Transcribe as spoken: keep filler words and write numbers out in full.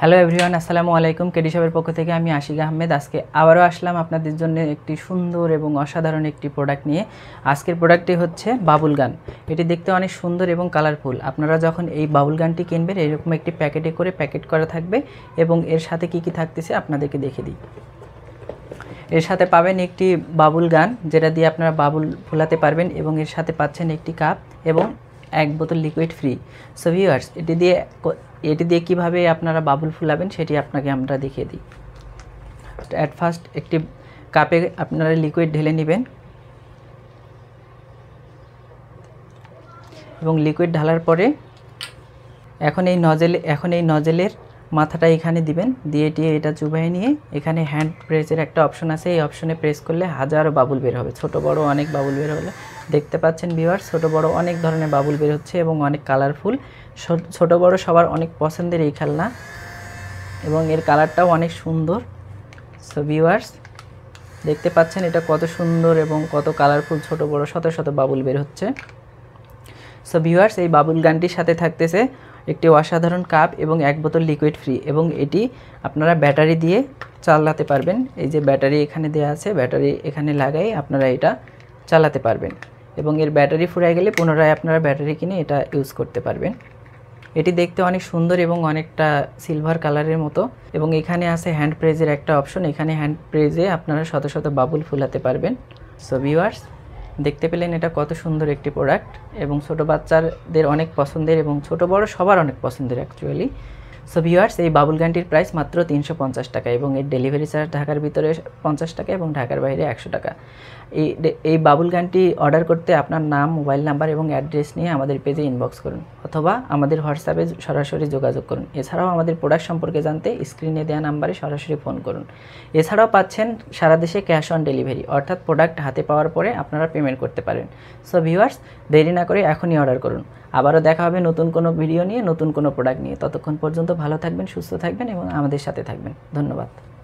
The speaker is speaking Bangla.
হ্যালো এভরিওয়ান, আসসালামু আলাইকুম। কেডি শপের পক্ষ থেকে আমি আশিক আহমেদ। আজকে আবারও আসলাম আপনাদের জন্য একটি সুন্দর এবং অসাধারণ একটি প্রোডাক্ট নিয়ে। আজকের প্রোডাক্টটি হচ্ছে বাবুল গান। এটি দেখতে অনেক সুন্দর এবং কালারফুল। আপনারা যখন এই বাবুল গানটি কিনবেন, এরকম একটি প্যাকেটে করে প্যাকেট করা থাকবে এবং এর সাথে কি কি থাকতেছে আপনাদেরকে দেখে দিই। এর সাথে পাবেন একটি বাবুল গান, যেটা দিয়ে আপনারা বাবুল ফোলাতে পারবেন, এবং এর সাথে পাচ্ছেন একটি কাপ এবং এক বোতল লিকুইড ফ্রি। সো ভিউয়ার্স, এটি দিয়ে এটি দিয়ে কীভাবে আপনারা বাবুল ফুলাবেন সেটি আপনাকে আমরা দেখিয়ে দিই। অ্যাট ফার্স্ট একটি কাপে আপনারা লিকুইড ঢেলে নেবেন, এবং লিকুইড ঢালার পরে এখন এই নজেল এখন এই নজেলের মাথাটা এখানে দিবেন, দিয়ে এটি এটা চুবাই নিয়ে এখানে হ্যান্ড প্রেসের একটা অপশন আছে, এই অপশনে প্রেস করলে হাজারো বাবুল বের হবে। ছোট বড় অনেক বাবুল বের হলে দেখতে পাচ্ছেন ভিউয়ার্স, ছোট বড় অনেক ধরনের বাবুল বের হচ্ছে এবং অনেক কালারফুল। ছোট বড় সবার অনেক পছন্দের এই খেলনা, এবং এর কালারটাও অনেক সুন্দর। সো ভিউয়ার্স, দেখতে পাচ্ছেন এটা কত সুন্দর এবং কত কালারফুল, ছোট বড় শত শত বাবুল বের হচ্ছে। সো ভিউয়ার্স, এই বাবুল গানটির সাথে থাকতেছে একটি অসাধারণ কাপ এবং এক বোতল লিকুইড ফ্রি, এবং এটি আপনারা ব্যাটারি দিয়ে চালাতে পারবেন। এই যে ব্যাটারি এখানে দেওয়া আছে, ব্যাটারি এখানে লাগাই আপনারা এটা চালাতে পারবেন, এবং এর ব্যাটারি ফুরাই গেলে পুনরায় আপনারা ব্যাটারি কিনে এটা ইউজ করতে পারবেন। এটি দেখতে অনেক সুন্দর এবং অনেকটা সিলভার কালারের মতো, এবং এখানে আছে হ্যান্ড প্রেজের একটা অপশন, এখানে হ্যান্ড প্রেজে আপনারা শত শত বাবুল ফুলাতে পারবেন। সো ভিউয়ার্স, দেখতে পেলেন এটা কত সুন্দর একটি প্রোডাক্ট, এবং ছোট বাচ্চাদের অনেক পছন্দের এবং ছোট বড় সবার অনেক পছন্দের অ্যাকচুয়ালি। সো ভিউয়ার্স, এই বাবুল গানটির প্রাইস মাত্র তিনশো পঞ্চাশ টাকা, এবং এর ডেলিভারি চার্জ ঢাকার ভিতরে পঞ্চাশ টাকা এবং ঢাকার বাইরে একশো টাকা। এই এই বাবুল গানটি অর্ডার করতে আপনার নাম, মোবাইল নাম্বার এবং অ্যাড্রেস নিয়ে আমাদের পেজে ইনবক্স করুন, অথবা আমাদের হোয়াটসঅ্যাপে সরাসরি যোগাযোগ করুন। এছাড়াও আমাদের প্রোডাক্ট সম্পর্কে জানতে স্ক্রিনে দেওয়া নাম্বারে সরাসরি ফোন করুন। এছাড়াও পাচ্ছেন সারা দেশে ক্যাশ অন ডেলিভারি, অর্থাৎ প্রোডাক্ট হাতে পাওয়ার পরে আপনারা পেমেন্ট করতে পারেন। সো ভিউয়ার্স, দেরি না করে এখনই অর্ডার করুন। আবারও দেখা হবে নতুন কোনো ভিডিও নিয়ে, নতুন কোনো প্রোডাক্ট নিয়ে। ততক্ষণ পর্যন্ত ভালো থাকবেন, সুস্থ থাকবেন এবং আমাদের সাথে থাকবেন। ধন্যবাদ।